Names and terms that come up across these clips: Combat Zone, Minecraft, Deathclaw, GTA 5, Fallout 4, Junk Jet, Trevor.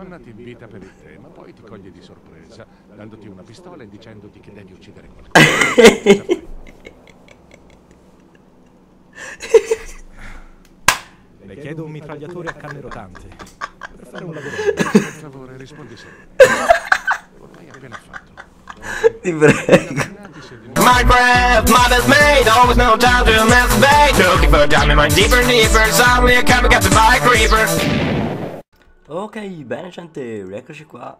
Donna ti invita per il tè, ma poi ti coglie di sorpresa, dandoti una pistola e dicendoti che devi uccidere qualcuno. Le chiedo un mitragliatore a canne rotanti. Per fare un lavoro, per favore, rispondi sempre. Ormai appena fatto. Ti prego. Minecraft, mother's made, always no time to masturbate. Looking for a diamond, my deeper, deeper, suddenly I come and got to buy a creeper. Ok, bene gente, eccoci qua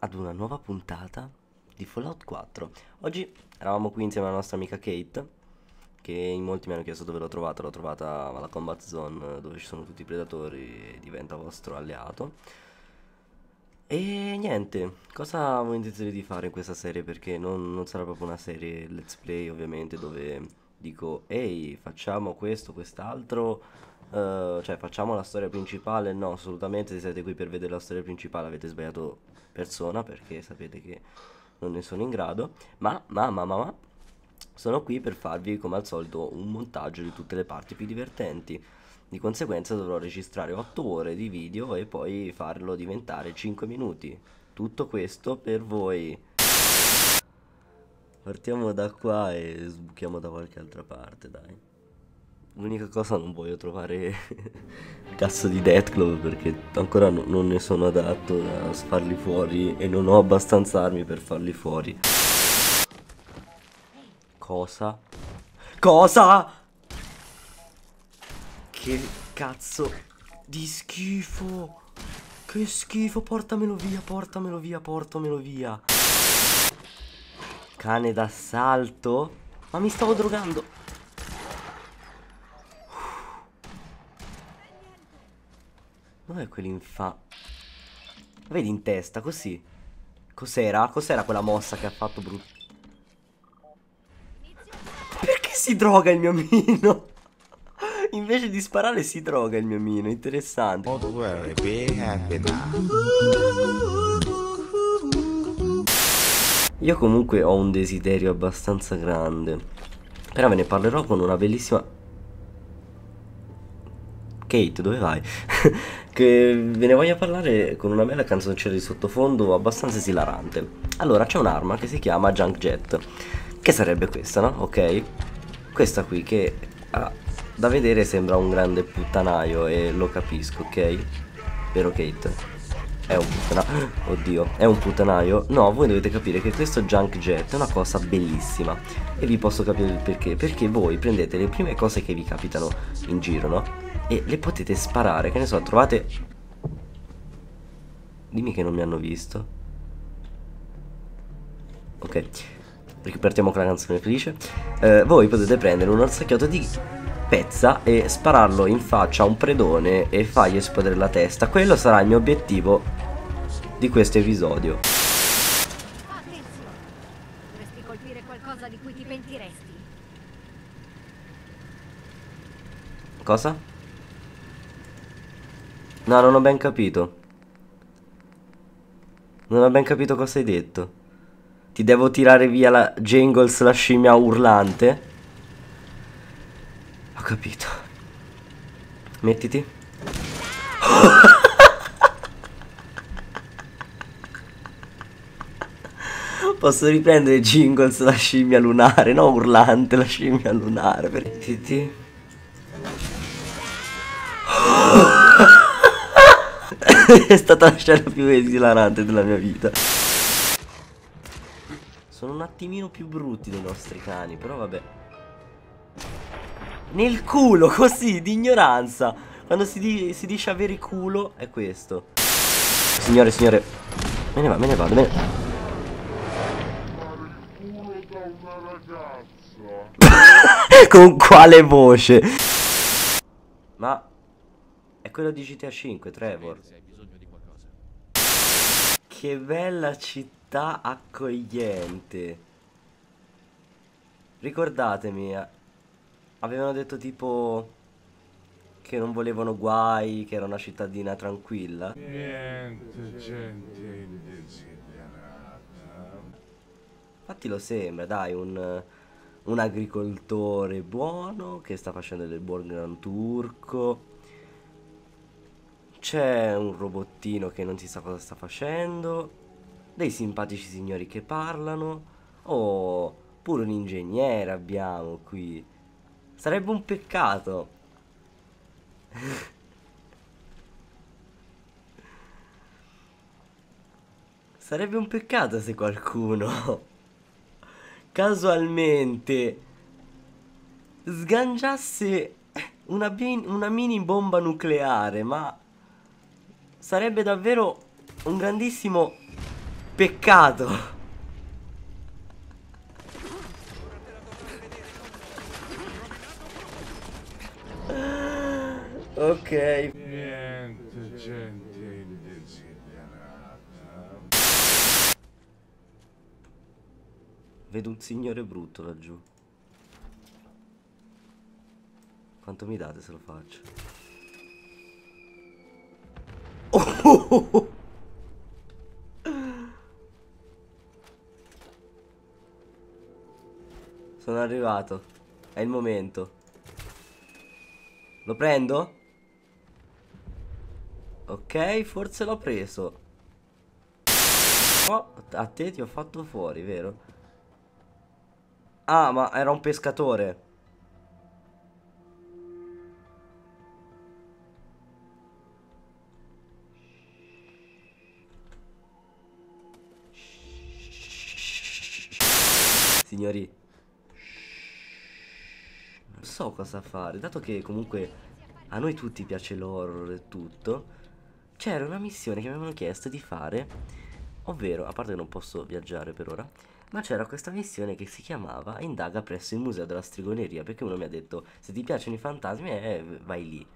ad una nuova puntata di Fallout 4. Oggi eravamo qui insieme alla nostra amica Kate, che in molti mi hanno chiesto dove l'ho trovata. L'ho trovata alla Combat Zone, dove ci sono tutti i predatori, e diventa vostro alleato. E niente, cosa ho intenzione di fare in questa serie? Perché non sarà proprio una serie let's play, ovviamente, dove dico ehi, facciamo questo, quest'altro. Cioè facciamo la storia principale. No, assolutamente, se siete qui per vedere la storia principale avete sbagliato persona, perché sapete che non ne sono in grado. Ma sono qui per farvi, come al solito, un montaggio di tutte le parti più divertenti. Di conseguenza dovrò registrare 8 ore di video e poi farlo diventare 5 minuti. Tutto questo per voi. Partiamo da qua e sbuchiamo da qualche altra parte, dai. L'unica cosa, non voglio trovare cazzo di Deathclaw, perché ancora non ne sono adatto a farli fuori e non ho abbastanza armi per farli fuori. Cosa? Cosa? Che cazzo di schifo! Che schifo, portamelo via, portamelo via, portamelo via. Cane d'assalto? Ma mi stavo drogando! Dov'è quell'infa? Vedi in testa, così. Cos'era? Cos'era quella mossa che ha fatto brutto? Perché si droga il mio amino? Invece di sparare si droga il mio amino, interessante. Io comunque ho un desiderio abbastanza grande, però ve ne parlerò con una bellissima... Kate, dove vai? Che ve ne voglio parlare con una bella canzoncina di sottofondo abbastanza esilarante. Allora, c'è un'arma che si chiama Junk Jet, che sarebbe questa, no? Ok? Questa qui, che da vedere sembra un grande puttanaio, e lo capisco, ok? Vero Kate? È un puttanaio, oddio, è un puttanaio. No, voi dovete capire che questo Junk Jet è una cosa bellissima, e vi posso capire il perché. Perché voi prendete le prime cose che vi capitano in giro, no? E le potete sparare, che ne so, trovate... Dimmi che non mi hanno visto. Ok, ripartiamo con la canzone felice. Voi potete prendere un orsacchiotto di pezza e spararlo in faccia a un predone e fargli esplodere la testa. Quello sarà il mio obiettivo di questo episodio. Attenzione, dovresti colpire qualcosa di cui ti pentiresti. Cosa? No, non ho ben capito. Non ho ben capito cosa hai detto. Ti devo tirare via la Jangles, la scimmia urlante? Ho capito. Mettiti. Posso riprendere Jangles, la scimmia lunare? No, urlante, la scimmia lunare. Mettiti. È stata la scena più esilarante della mia vita. Sono un attimino più brutti dei nostri cani, però vabbè. Nel culo, così, di ignoranza. Quando si dice avere culo, è questo. Signore, signore, me ne vado, me ne vado, me ne... Con quale voce? Ma... è quello di GTA 5, Trevor. Che bella città accogliente. Ricordatemi, avevano detto tipo che non volevano guai, che era una cittadina tranquilla. Niente gente indesiderata. Infatti lo sembra, dai, un agricoltore buono che sta facendo del buon gran turco. C'è un robottino che non si sa cosa sta facendo, dei simpatici signori che parlano, oh, pure un ingegnere abbiamo qui. Sarebbe un peccato. Sarebbe un peccato se qualcuno casualmente sganciasse una mini bomba nucleare, ma sarebbe davvero un grandissimo peccato. Ok. Niente gente indesiderata. Vedo un signore brutto laggiù. Quanto mi date se lo faccio? Oh. Sono arrivato. È il momento. Lo prendo? Ok, forse l'ho preso. Oh, a te ti ho fatto fuori, vero? Ah, ma era un pescatore. Signori, non so cosa fare, dato che comunque a noi tutti piace l'horror e tutto. C'era una missione che mi avevano chiesto di fare, ovvero, a parte che non posso viaggiare per ora, ma c'era questa missione che si chiamava Indaga presso il museo della stregoneria, perché uno mi ha detto: se ti piacciono i fantasmi, vai lì.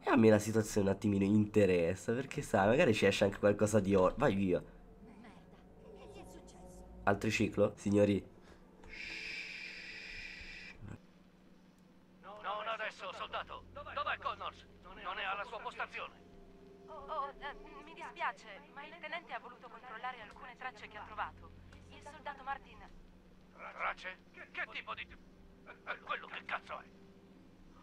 E a me la situazione un attimino interessa, perché sai, magari ci esce anche qualcosa di horror. Vai via. Altri ciclo? Signori, ma il tenente ha voluto controllare alcune tracce che ha trovato. Il soldato Martin. Tracce? Che tipo di... quello che cazzo è?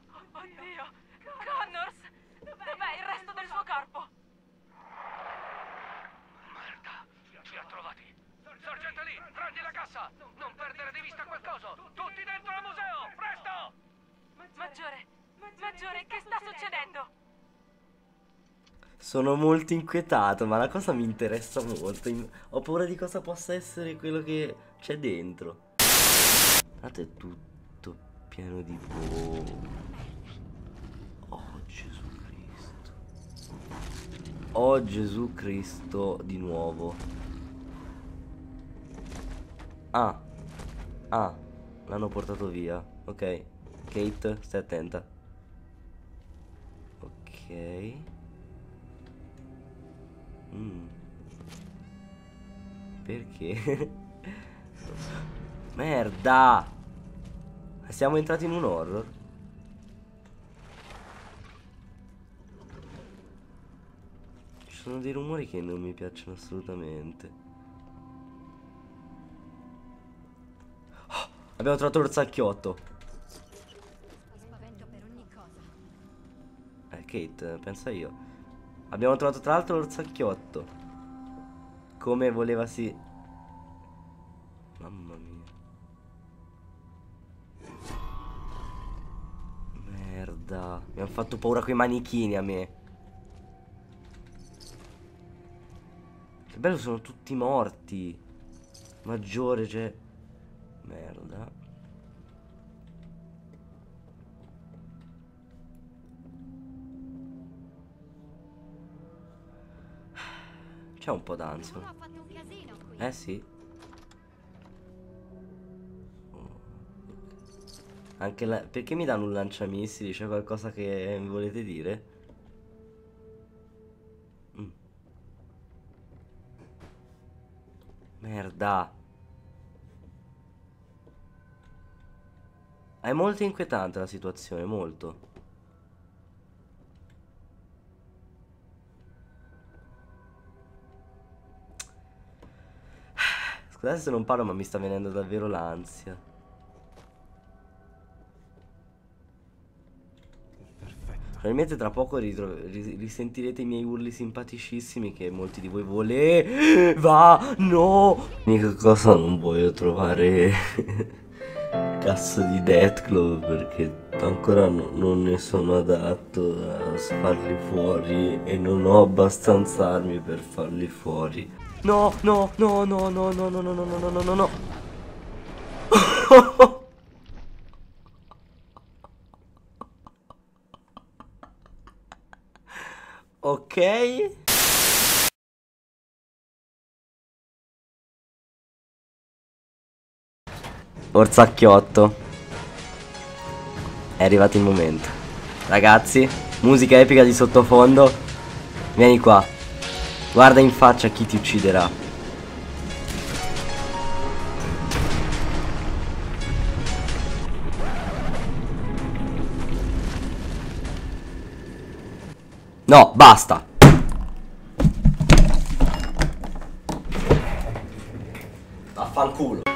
Oddio, Connors! Dov'è il resto del suo corpo? Merda, ci ha trovati. Sorgente lì, prendi la cassa! Non perdere di vista quel coso! Tutti dentro al museo, presto! Maggiore, che sta succedendo? Sono molto inquietato, ma la cosa mi interessa molto. Ho paura di cosa possa essere quello che c'è dentro. Guardate, è tutto pieno di bombe. Oh Gesù Cristo. Oh Gesù Cristo di nuovo. Ah. Ah, l'hanno portato via. Ok. Kate, stai attenta. Ok. Perché? Merda! Siamo entrati in un horror. Ci sono dei rumori che non mi piacciono assolutamente. Oh, abbiamo trovato l'orsacchiotto. Kate, pensa io. Abbiamo trovato tra l'altro l'orsacchiotto, come voleva si... Mamma mia. Merda. Mi hanno fatto paura quei manichini a me. Che bello, sono tutti morti. Maggiore, cioè... Merda. C'è un po' d'ansia. Eh sì. Oh. Anche la... Perché mi danno un lanciamissili? C'è qualcosa che mi volete dire? Merda. È molto inquietante la situazione, molto. Scusate se non parlo, ma mi sta venendo davvero l'ansia. Perfetto. Probabilmente tra poco risentirete i miei urli simpaticissimi che molti di voi voleva. No! L'unica cosa, non voglio trovare cazzo di Deathclaw, perché ancora non ne sono adatto a farli fuori e non ho abbastanza armi per farli fuori. No, no, no, no, no, no, no, no, no, no, no, no, no. Ok. Orzacchiotto. È arrivato il momento. Ragazzi, musica epica di sottofondo. Vieni qua. Guarda in faccia chi ti ucciderà. No, basta. Vaffanculo.